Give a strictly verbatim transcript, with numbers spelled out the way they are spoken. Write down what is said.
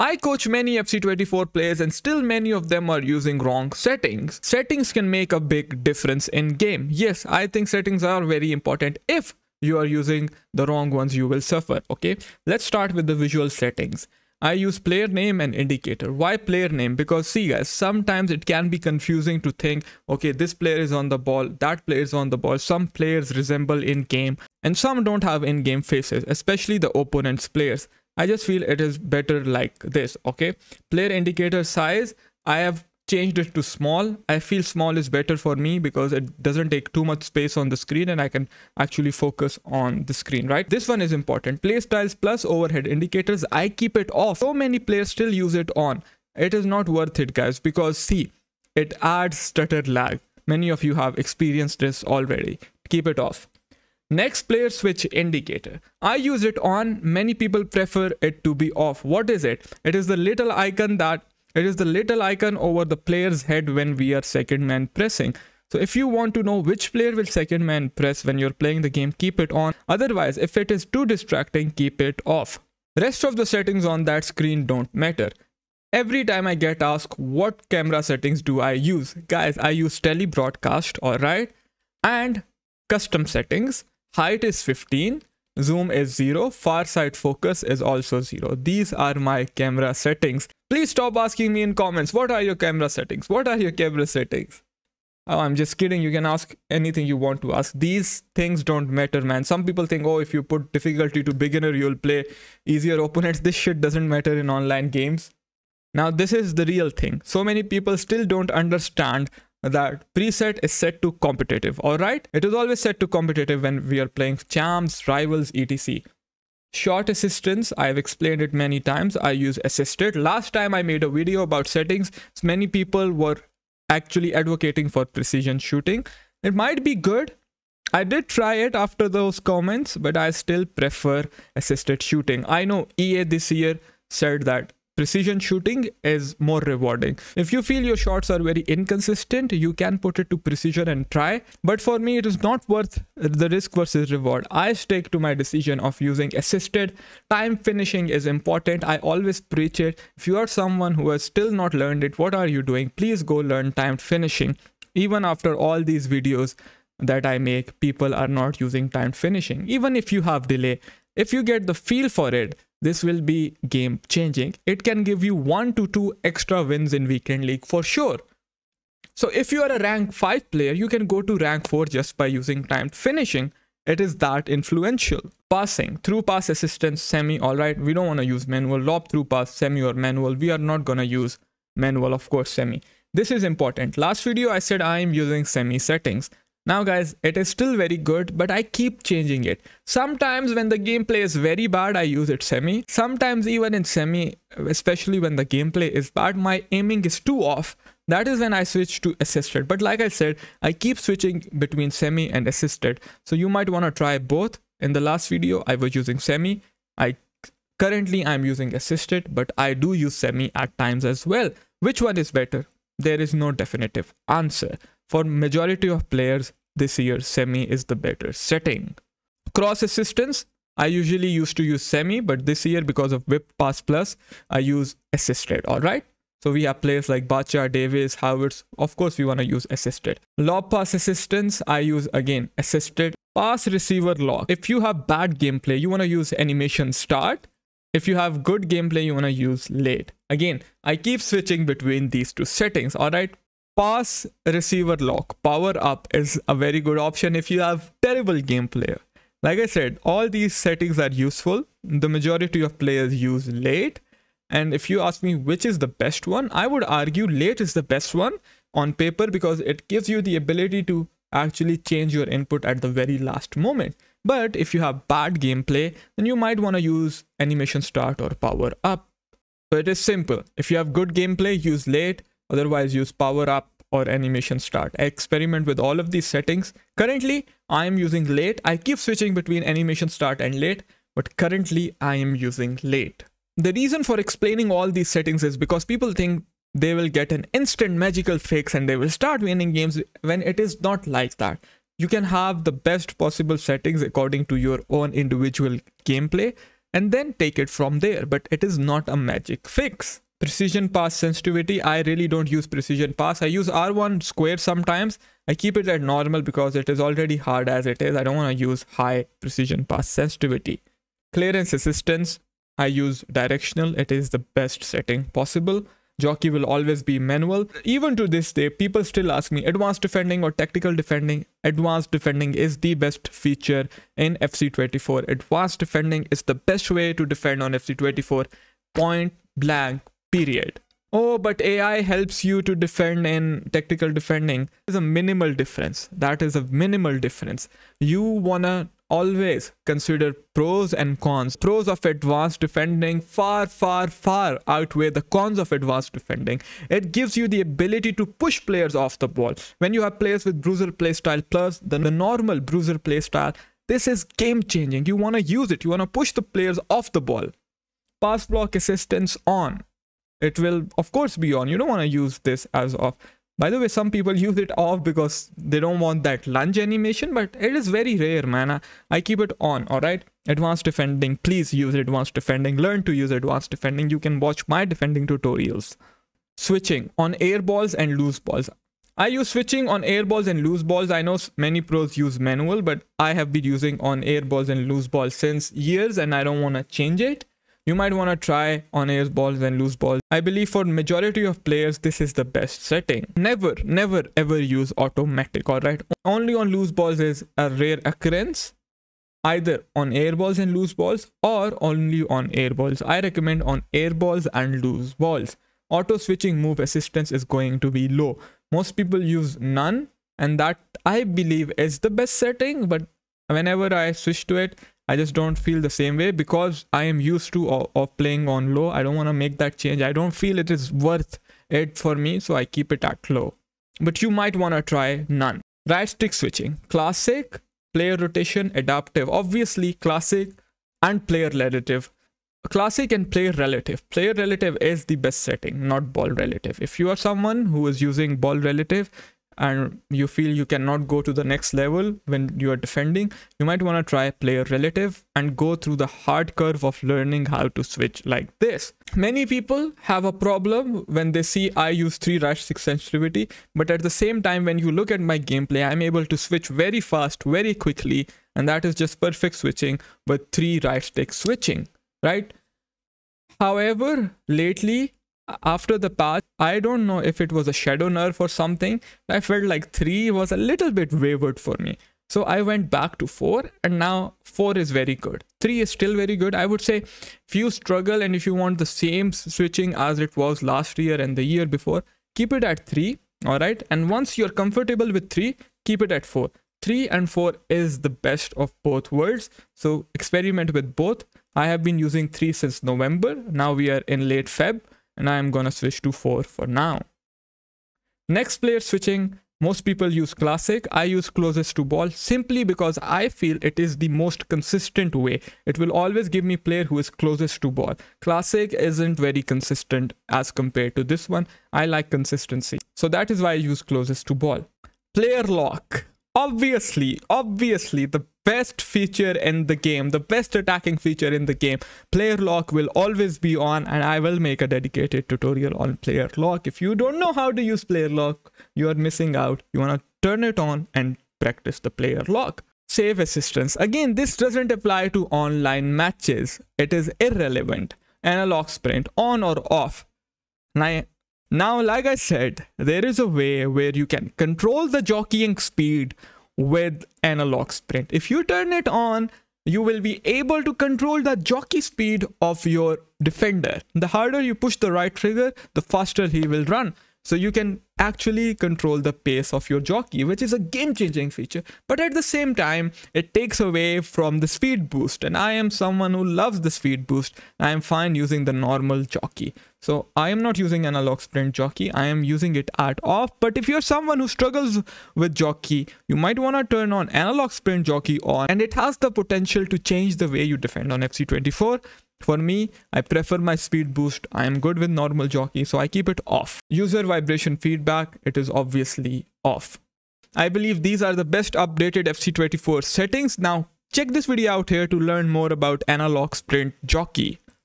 I coach many F C twenty-four players and still many of them are using wrong settings. Settings can make a big difference in game. Yes, I think settings are very important. If you are using the wrong ones, you will suffer. Okay, let's start with the visual settings. I use player name and indicator. Why player name? Because see guys, sometimes it can be confusing to think, okay, this player is on the ball, that player is on the ball. Some players resemble in game and some don't have in-game faces, especially the opponent's players. I just feel it is better like this. Okay, player indicator size, I have changed it to small. I feel small is better for me because it doesn't take too much space on the screen and I can actually focus on the screen, right? This one is important. Play styles plus overhead indicators, I keep it off. So many players still use it on. It is not worth it, guys, because see, it adds stutter lag. Many of you have experienced this already. Keep it off. Next, player switch indicator. I use it on. Many people prefer it to be off. What is it? It is the little icon that It is the little icon over the player's head when we are second man pressing. So if you want to know which player will second man press when you're playing the game, keep it on. Otherwise, if it is too distracting, keep it off. The rest of the settings on that screen don't matter. Every time I get asked what camera settings do I use, guys, I use tele broadcast, all right, and custom settings. Height is fifteen. Zoom is zero, far side focus is also zero. These are my camera settings. Please stop asking me in comments, what are your camera settings? What are your camera settings? Oh, I'm just kidding. You can ask anything you want to ask. These things don't matter, man. Some people think, oh, if you put difficulty to beginner, you'll play easier opponents. This shit doesn't matter in online games. Now, this is the real thing. So many people still don't understand that preset is set to competitive. All right, it is always set to competitive when we are playing champs, rivals, etc. Shot assistance, I've explained it many times. I use assisted. Last time I made a video about settings, many people were actually advocating for precision shooting. It might be good. I did try it after those comments, but I still prefer assisted shooting. I know E A this year said that precision shooting is more rewarding. If you feel your shots are very inconsistent, you can put it to precision and try. But for me, it is not worth the risk versus reward. I stick to my decision of using assisted. Time finishing is important. I always preach it. If you are someone who has still not learned it, what are you doing? Please go learn time finishing. Even after all these videos that I make, people are not using time finishing. Even if you have delay, if you get the feel for it, this will be game changing. It can give you one to two extra wins in weekend league for sure. So if you are a rank five player, you can go to rank four just by using timed finishing. It is that influential. Passing, through pass assistance, semi, all right. We don't want to use manual. Lob, through pass, semi or manual. We are not going to use manual, of course, semi. This is important. Last video, I said I am using semi settings. Now guys, it is still very good, but I keep changing it. Sometimes when the gameplay is very bad, I use it semi. Sometimes even in semi, especially when the gameplay is bad, my aiming is too off. That is when I switch to assisted. But like I said, I keep switching between semi and assisted. So you might want to try both. In the last video, I was using semi. I currently I'm using assisted, but I do use semi at times as well. Which one is better? There is no definitive answer. For majority of players this year, semi is the better setting. Cross assistance, I usually used to use semi, but this year because of whip pass plus, I use assisted. All right, so we have players like Bacha, Davis, Havertz. Of course, we want to use assisted. Lob pass assistance, I use again assisted. Pass receiver lock. If you have bad gameplay, you want to use animation start. If you have good gameplay, you want to use late. Again, I keep switching between these two settings. All right. Pass receiver lock, power up is a very good option if you have terrible gameplay. Like I said, all these settings are useful. The majority of players use late. And if you ask me which is the best one, I would argue late is the best one on paper because it gives you the ability to actually change your input at the very last moment. But if you have bad gameplay, then you might want to use animation start or power up. So it is simple. If you have good gameplay, use late. Otherwise, use power up or animation start. I experiment with all of these settings. Currently, I am using late. I keep switching between animation start and late, but currently I am using late. The reason for explaining all these settings is because people think they will get an instant magical fix and they will start winning games when it is not like that. You can have the best possible settings according to your own individual gameplay. and then take it from there. But it is not a magic fix. Precision pass sensitivity, I really don't use precision pass. I use R one square sometimes. I keep it at normal because it is already hard as it is. I don't want to use high precision pass sensitivity. Clearance assistance, I use directional. It is the best setting possible. Jockey will always be manual. Even to this day, people still ask me advanced defending or tactical defending. Advanced defending is the best feature in F C twenty-four. Advanced defending is the best way to defend on F C twenty-four. Point blank, period. Oh, but A I helps you to defend in tactical defending. There's a minimal difference. That is a minimal difference. You wanna always consider pros and cons. Pros of advanced defending far, far, far outweigh the cons of advanced defending. It gives you the ability to push players off the ball. When you have players with bruiser playstyle plus the normal bruiser playstyle, this is game changing. You want to use it. You want to push the players off the ball. Pass block assistance on. It will, of course, be on. You don't want to use this as off. By the way, some people use it off because they don't want that lunge animation, but it is very rare, man. I, I keep it on, alright? Advanced defending, please use advanced defending. Learn to use advanced defending. You can watch my defending tutorials. Switching on air balls and loose balls. I use switching on air balls and loose balls. I know many pros use manual, but I have been using on air balls and loose balls since years, and I don't want to change it. You might want to try on air balls and loose balls. I believe for majority of players, this is the best setting. Never, never, ever use automatic, alright? Only on loose balls is a rare occurrence. Either on air balls and loose balls or only on air balls. I recommend on air balls and loose balls. Auto switching move assistance is going to be low. Most people use none, and that I believe is the best setting, but whenever I switch to it, I just don't feel the same way because I am used to of, of playing on low. I don't want to make that change. I don't feel it is worth it for me, so I keep it at low. But you might want to try none. Right stick switching. Classic, player rotation, adaptive. Obviously, classic and player relative. Classic and player relative. Player relative is the best setting, not ball relative. If you are someone who is using ball relative, and you feel you cannot go to the next level when you are defending, you might want to try player relative and go through the hard curve of learning how to switch like this. Many people have a problem when they see I use three right stick sensitivity, but at the same time, when you look at my gameplay, I'm able to switch very fast, very quickly, and that is just perfect switching with three right stick switching, right? However, lately, after the patch, I don't know if it was a shadow nerf or something, I felt like three was a little bit wayward for me. So I went back to four, and now four is very good. Three is still very good. I would say if you struggle and if you want the same switching as it was last year and the year before, keep it at three, alright? And once you're comfortable with three, keep it at four. Three and four is the best of both worlds. So experiment with both. I have been using three since November. Now we are in late Feb. And I'm gonna switch to four for now. Next, player switching. Most people use classic. I use closest to ball simply because I feel it is the most consistent way. It will always give me player who is closest to ball. Classic isn't very consistent as compared to this one. I like consistency. So that is why I use closest to ball. Player lock. Obviously, obviously the best feature in the game, the best attacking feature in the game. Player lock will always be on, and I will make a dedicated tutorial on player lock. If you don't know how to use player lock, you are missing out. You want to turn it on and practice the player lock. Save assistance. Again, this doesn't apply to online matches. It is irrelevant. Analog sprint, on or off. Now, now like I said, there is a way where you can control the jockeying speed with analog sprint. If you turn it on, you will be able to control the jockey speed of your defender. The harder you push the right trigger, the faster he will run. So you can actually control the pace of your jockey, which is a game-changing feature. But at the same time, it takes away from the speed boost. And I am someone who loves the speed boost. I am fine using the normal jockey. So I am not using analog sprint jockey. I am using it at off. But if you're someone who struggles with jockey, you might want to turn on analog sprint jockey on. And it has the potential to change the way you defend on F C twenty-four. For me, I prefer my speed boost. I am good with normal jockey, so I keep it off. User vibration feedback, it is obviously off. I believe these are the best updated F C twenty-four settings. Now, Check this video out here to learn more about analog sprint jockey.